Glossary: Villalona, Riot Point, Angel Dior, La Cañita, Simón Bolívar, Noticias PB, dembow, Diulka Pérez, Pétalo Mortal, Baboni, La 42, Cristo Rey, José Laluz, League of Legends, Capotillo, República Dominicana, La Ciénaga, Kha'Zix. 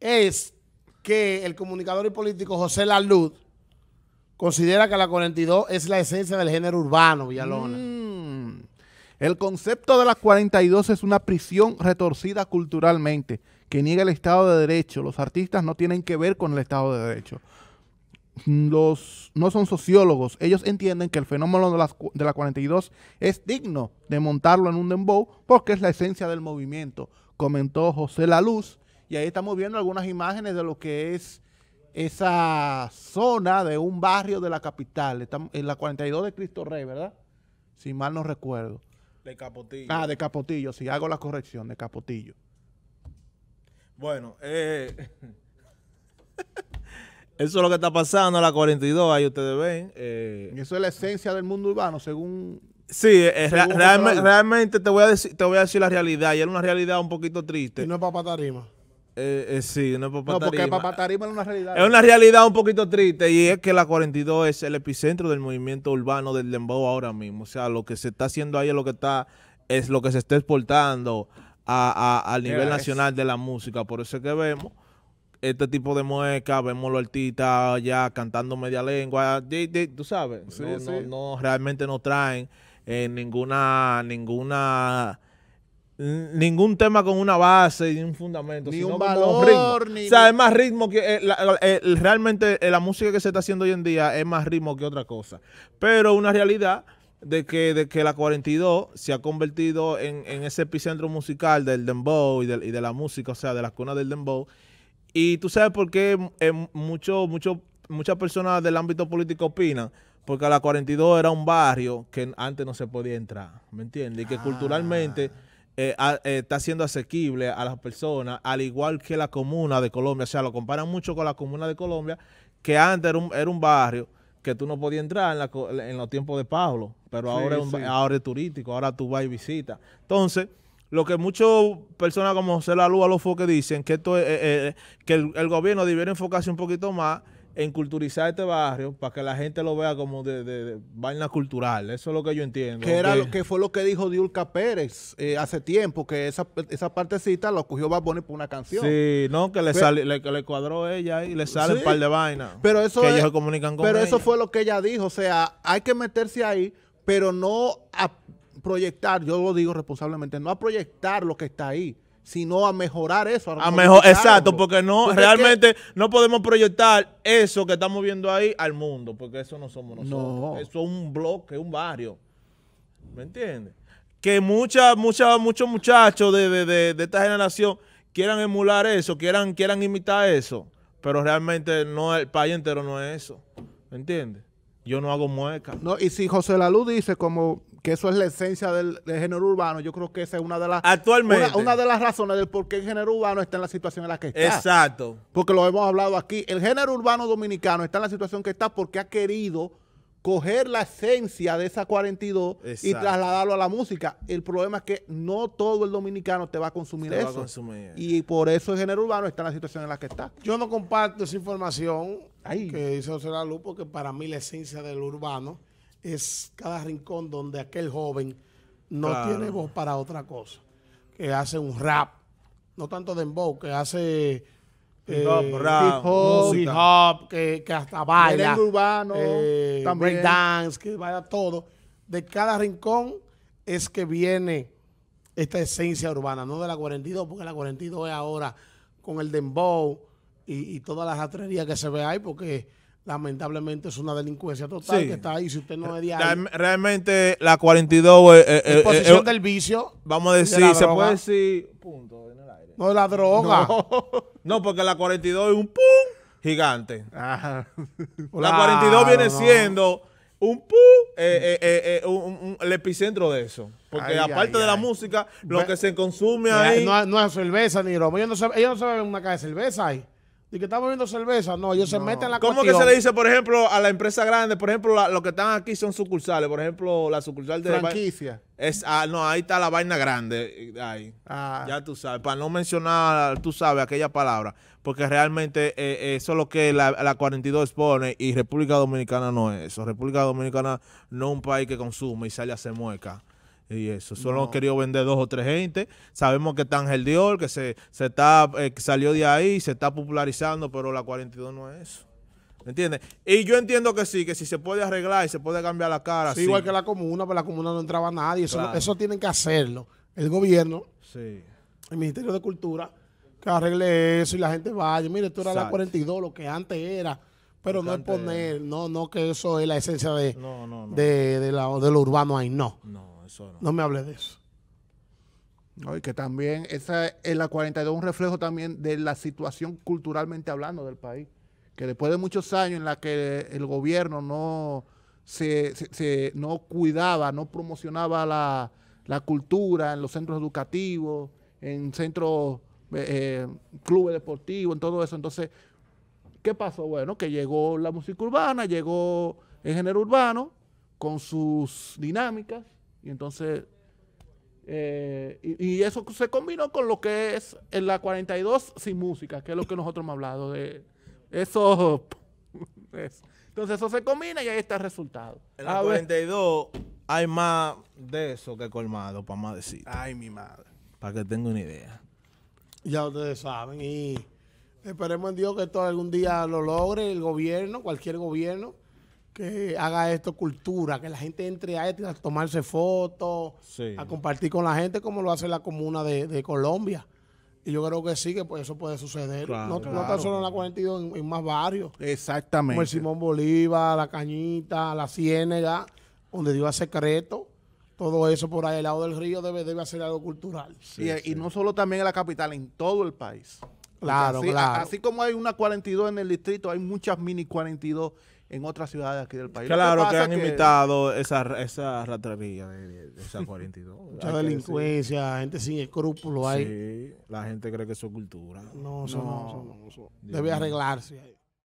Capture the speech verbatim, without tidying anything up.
es que el comunicador y político José Laluz considera que la cuarenta y dos es la esencia del género urbano, Villalona. Mm. El concepto de la cuarenta y dos es una prisión retorcida culturalmente que niega el Estado de Derecho. Los artistas no tienen que ver con el Estado de Derecho. Los, no son sociólogos. Ellos entienden que el fenómeno de la, de la cuarenta y dos es digno de montarlo en un dembow porque es la esencia del movimiento, comentó José Laluz. Y ahí estamos viendo algunas imágenes de lo que es esa zona de un barrio de la capital. Estamos en la cuarenta y dos de Cristo Rey, ¿verdad? Si mal no recuerdo. De Capotillo. Ah, de Capotillo, sí, hago la corrección, de Capotillo. Bueno, eh... eso es lo que está pasando en la cuarenta y dos, ahí ustedes ven. Eh, eso es la esencia del mundo urbano, según... Sí, eh, según realme, realmente te voy, a decir, te voy a decir la realidad, y era una realidad un poquito triste. Y no es papatarima. Eh, eh, sí, no es papatarima. No, porque papatarima es una realidad. Es una realidad un poquito triste, y es que la cuarenta y dos es el epicentro del movimiento urbano del dembow ahora mismo. O sea, lo que se está haciendo ahí es lo que, está, es lo que se está exportando a, a, al nivel nacional de la música. Por eso es que vemos... este tipo de muecas, vemos los artistas ya cantando media lengua, de, de, tú sabes, sí, no, sí. No, no, realmente no traen eh, ninguna, ninguna, ningún tema con una base y un fundamento. Ni sino un valor, ritmo. Ni... O sea, es más ritmo que, eh, la, eh, realmente eh, la música que se está haciendo hoy en día es más ritmo que otra cosa, pero una realidad de que, de que la cuarenta y dos se ha convertido en, en ese epicentro musical del dembow y de, y de la música, o sea, de las cunas del dembow. Y tú sabes por qué eh, mucho, mucho, muchas personas del ámbito político opinan, porque a la cuarenta y dos era un barrio que antes no se podía entrar, ¿me entiendes? Y que ah. culturalmente eh, a, eh, está siendo asequible a las personas, al igual que la comuna de Colombia. O sea, lo comparan mucho con la comuna de Colombia, que antes era un, era un barrio que tú no podías entrar en, la, en los tiempos de Pablo, pero sí, ahora, es un, sí. ahora es turístico, ahora tú vas y visitas. Entonces... lo que muchas personas como José Laluz a los foques dicen, que esto es, eh, eh, que el, el gobierno debiera enfocarse un poquito más en culturizar este barrio para que la gente lo vea como de, de, de vaina cultural. Eso es lo que yo entiendo. Que, era que, lo que fue lo que dijo Diulka Pérez eh, hace tiempo, que esa, esa partecita lo cogió Baboni por una canción. Sí, no, que le, pero, sale, le, que le cuadró ella y le sale sí, un par de vainas. Pero eso, que es, ellos se comunican con pero ella. Eso fue lo que ella dijo. O sea, hay que meterse ahí, pero no... a, proyectar, yo lo digo responsablemente, no a proyectar lo que está ahí, sino a mejorar eso. A, a mejor, exacto, porque no porque realmente es que, no podemos proyectar eso que estamos viendo ahí al mundo, porque eso no somos nosotros. No. Eso es un bloque, un barrio. ¿Me entiendes? Que mucha, mucha, muchos muchachos de, de, de, de esta generación quieran emular eso, quieran, quieran imitar eso, pero realmente no, el país entero no es eso. ¿Me entiendes? Yo no hago mueca. No, y si José Laluz dice como... que eso es la esencia del, del género urbano, yo creo que esa es una de las... Actualmente. Una, una de las razones del por qué el género urbano está en la situación en la que está. Exacto. Porque lo hemos hablado aquí. El género urbano dominicano está en la situación que está porque ha querido coger la esencia de esa cuarenta y dos exacto. y trasladarlo a la música. El problema es que no todo el dominicano te va a consumir te eso. Va a consumir. Y por eso el género urbano está en la situación en la que está. Yo no comparto esa información Ay. que hizo José Laluz porque para mí la esencia del urbano es cada rincón donde aquel joven no claro. tiene voz para otra cosa, que hace un rap, no tanto dembow, que hace eh, hip-hop, rap, hip-hop, hip-hop que, que hasta baila, urbano, eh, break dance, que baila todo. De cada rincón es que viene esta esencia urbana, no de la cuarenta y dos, porque la cuarenta y dos es ahora con el dembow y, y toda la ratrería que se ve ahí, porque... lamentablemente es una delincuencia total sí. que está ahí. Si usted no es de ahí, realmente la cuarenta y dos es... Eh, eh, exposición eh, eh, del vicio. Vamos a decir, de se droga. Puede decir... punto, en el aire. No, la droga. No, no porque la cuarenta y dos es un pum gigante. Ah. La cuarenta y dos ah, viene no, no. siendo un pum, eh, eh, eh, un, un, el epicentro de eso. Porque ay, aparte ay, de ay. la música, lo bueno, que se consume no, ahí... No, no es cerveza ni romo. Ellos no se, ellos no se beben una caja de cerveza ahí. Y que estamos viendo cerveza, no, ellos no. se meten en la ¿Cómo cuestión? Que se le dice, por ejemplo, a la empresa grande? Por ejemplo, la, lo que están aquí son sucursales. Por ejemplo, la sucursal de... franquicia. Es, ah, no, ahí está la vaina grande. Ahí. Ah. Ya tú sabes. Para no mencionar, tú sabes, aquella palabra. Porque realmente eh, eso es lo que la, la cuarenta y dos expone y República Dominicana no es eso. República Dominicana no es un país que consume y sale a hacer mueca. y eso. Solo no. querido vender dos o tres gente. Sabemos que está Angel Dior, que se, se está, eh, salió de ahí, se está popularizando, pero la cuarenta y dos no es eso. ¿Entiendes? Y yo entiendo que sí, que si se puede arreglar y se puede cambiar la cara. Sí, sí. Igual que la comuna, pero la comuna no entraba nadie. Eso, claro. eso tienen que hacerlo. El gobierno, sí. el Ministerio de Cultura, que arregle eso y la gente vaya. Mire, esto era Exacto. la cuarenta y dos, lo que antes era. Pero no es poner, no, no que eso es la esencia de, no, no, no. de, de, la, de lo urbano ahí, no. No, eso no. No me hable de eso. No, y que también esa es la cuarenta y dos, un reflejo también de la situación culturalmente hablando del país. Que después de muchos años en la que el gobierno no se, se, se no cuidaba, no promocionaba la, la cultura en los centros educativos, en centros, eh, clubes deportivos, en todo eso. Entonces, ¿qué pasó? Bueno, que llegó la música urbana, llegó el género urbano con sus dinámicas y entonces, eh, y, y eso se combinó con lo que es en la cuarenta y dos sin música, que es lo que nosotros hemos hablado de eso. eso. Entonces eso se combina y ahí está el resultado. En la cuarenta y dos hay más de eso que colmado, para más decir. Ay, mi madre. Para que tenga una idea. Ya ustedes saben y... Esperemos en Dios que esto algún día lo logre el gobierno, cualquier gobierno, que haga esto cultura, que la gente entre a, a tomarse fotos, sí. a compartir con la gente como lo hace la comuna de, de Colombia. Y yo creo que sí, que pues eso puede suceder. Claro, no, claro. no tan solo en la cuarenta y dos, en, en más barrios. Exactamente. Como el Simón Bolívar, La Cañita, La Ciénaga, donde Dios hace secreto. Todo eso por ahí, al lado del río, debe, debe hacer algo cultural. Sí, y, sí. y no solo también en la capital, en todo el país. Claro, así, claro. Así como hay una cuarenta y dos en el distrito, hay muchas mini cuarenta y dos en otras ciudades aquí del país. Claro, que, que han que... imitado esa, esa ratería de, de esa cuarenta y dos. Mucha delincuencia, gente sin escrúpulos. Sí, hay. La gente cree que eso es cultura. No, eso no, no, eso no, eso no. Debe arreglarse ahí.